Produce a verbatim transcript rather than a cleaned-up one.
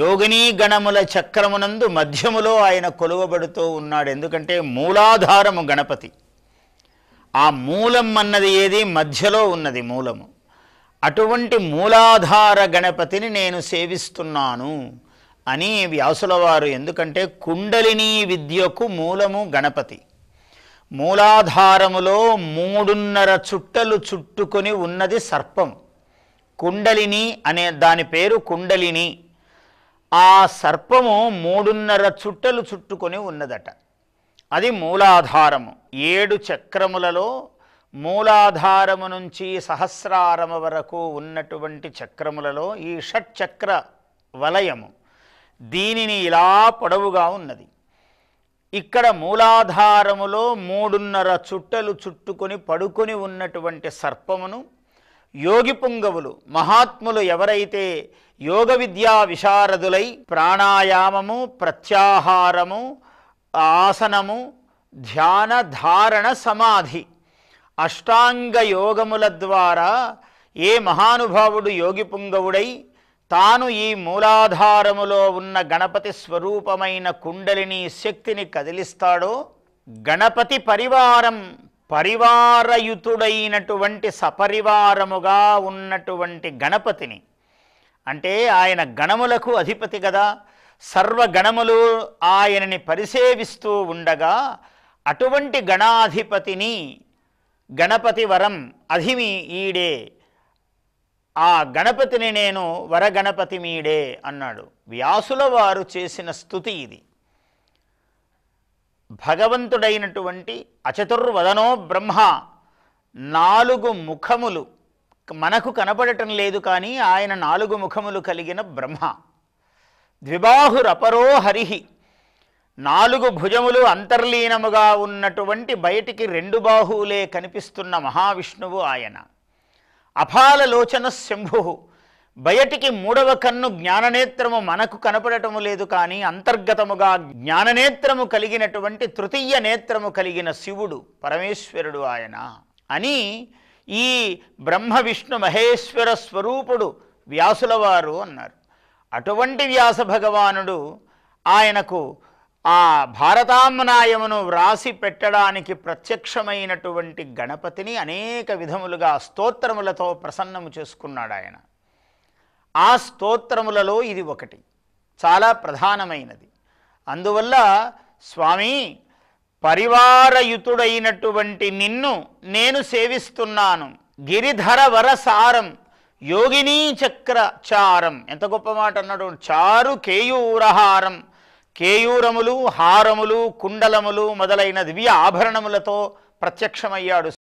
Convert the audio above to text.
యోగిని గణముల చక్రమునందు మధ్యములో ఆయన కొలువబడుతూ ఉన్నాడు. ఎందుకంటే మూలాధారము గణపతి. ఆ మూలం అన్నది ఏది? మధ్యలో ఉన్నది మూలము. అటువంటి మూలాధార గణపతిని నేను సేవిస్తున్నాను అని వ్యాసుల వారు. ఎందుకంటే కుండలినీ విద్యకు మూలము గణపతి. మూలాధారములో మూడున్నర చుట్టలు చుట్టుకొని ఉన్నది సర్పం. కుండలిని అనే దాని పేరు కుండలిని. ఆ సర్పము మూడున్నర చుట్టలు చుట్టుకొని ఉన్నదట. అది మూలాధారము. ఏడు చక్రములలో మూలాధారము నుంచి సహస్రారము వరకు ఉన్నటువంటి చక్రములలో ఈ షట్ చక్ర వలయము దీనిని ఇలా పొడవుగా ఉన్నది. ఇక్కడ మూలాధారములో మూడున్నర చుట్టలు చుట్టుకొని పడుకొని ఉన్నటువంటి సర్పమును యోగి పుంగవులు మహాత్ములు ఎవరైతే యోగ విద్యా విశారదులై ప్రాణాయామము, ప్రత్యాహారము, ఆసనము, ధ్యాన, ధారణ, సమాధి అష్టాంగ యోగముల ద్వారా ఏ మహానుభావుడు యోగి పుంగవుడై తాను ఈ మూలాధారములో ఉన్న గణపతి స్వరూపమైన కుండలిని శక్తిని కదిలిస్తాడో గణపతి పరివారం పరివారయుతుడైనటువంటి సపరివారముగా ఉన్నటువంటి గణపతిని, అంటే ఆయన గణములకు అధిపతి కదా, సర్వగణములు ఆయనని పరిసేవిస్తూ ఉండగా అటువంటి గణాధిపతిని గణపతి వరం అధిమి ఈడే, ఆ గణపతిని నేను వరగణపతి మీడే అన్నాడు. వ్యాసుల వారు చేసిన స్తుతి ఇది. భగవంతుడైనటువంటి అచతుర్వదనో బ్రహ్మ, నాలుగు ముఖములు, మనకు కనపడటం లేదు కానీ ఆయన నాలుగు ముఖములు కలిగిన బ్రహ్మ, ద్విబాహురపరో హరిహి, నాలుగు భుజములు అంతర్లీనముగా ఉన్నటువంటి బయటికి రెండు బాహువులే కనిపిస్తున్న మహావిష్ణువు ఆయన, అపాలలోచన శంభు, బయటికి మూడవ కన్ను జ్ఞాననేత్రము, మనకు కనపడటము లేదు కానీ అంతర్గతముగా జ్ఞాననేత్రము కలిగినటువంటి తృతీయ నేత్రము కలిగిన శివుడు పరమేశ్వరుడు ఆయన అని ఈ బ్రహ్మ విష్ణు మహేశ్వర స్వరూపుడు వ్యాసుల వారు అన్నారు. అటువంటి వ్యాస భగవానుడు ఆయనకు ఆ భారతామ్నాయమును వ్రాసి పెట్టడానికి ప్రత్యక్షమైనటువంటి గణపతిని అనేక విధములుగా స్తోత్రములతో ప్రసన్నము చేసుకున్నాడు ఆయన. ఆ స్తోత్రములలో ఇది ఒకటి, చాలా ప్రధానమైనది. అందువల్ల స్వామి, పరివారయుతుడైనటువంటి నిన్ను నేను సేవిస్తున్నాను. గిరిధర వరసారం యోగినీ చక్ర చారం, ఎంత గొప్ప మాట అన్నాడు. చారు కేయూరహారం, కేయూరములు, హారములు, కుండలములు మొదలైన దివ్య ఆభరణములతో ప్రత్యక్షమయ్యాడు.